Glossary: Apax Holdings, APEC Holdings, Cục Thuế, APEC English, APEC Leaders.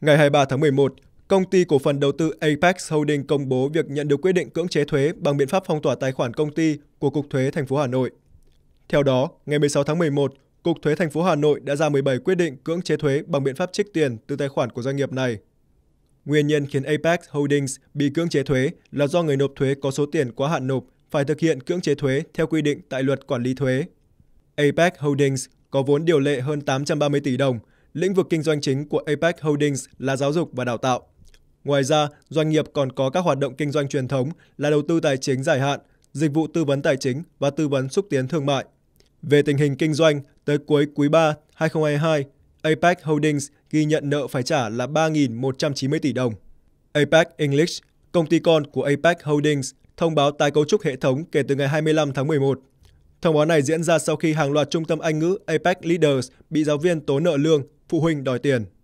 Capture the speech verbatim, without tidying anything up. Ngày hai mươi ba tháng mười một, Công ty cổ phần đầu tư Apax Holdings công bố việc nhận được quyết định cưỡng chế thuế bằng biện pháp phong tỏa tài khoản công ty của Cục Thuế thành phố Hà Nội. Theo đó, ngày mười sáu tháng mười một, Cục Thuế thành phố Hà Nội đã ra mười bảy quyết định cưỡng chế thuế bằng biện pháp trích tiền từ tài khoản của doanh nghiệp này. Nguyên nhân khiến Apax Holdings bị cưỡng chế thuế là do người nộp thuế có số tiền quá hạn nộp phải thực hiện cưỡng chế thuế theo quy định tại Luật Quản lý thuế. APEC Holdings có vốn điều lệ hơn tám trăm ba mươi tỷ đồng. Lĩnh vực kinh doanh chính của APEC Holdings là giáo dục và đào tạo. Ngoài ra, doanh nghiệp còn có các hoạt động kinh doanh truyền thống là đầu tư tài chính dài hạn, dịch vụ tư vấn tài chính và tư vấn xúc tiến thương mại. Về tình hình kinh doanh, tới cuối quý ba năm hai nghìn không trăm hai mươi hai, APEC Holdings ghi nhận nợ phải trả là ba nghìn một trăm chín mươi tỷ đồng. APEC English, công ty con của APEC Holdings, thông báo tái cấu trúc hệ thống kể từ ngày hai mươi lăm tháng mười một. Thông báo này diễn ra sau khi hàng loạt trung tâm Anh ngữ APEC Leaders bị giáo viên tố nợ lương, phụ huynh đòi tiền.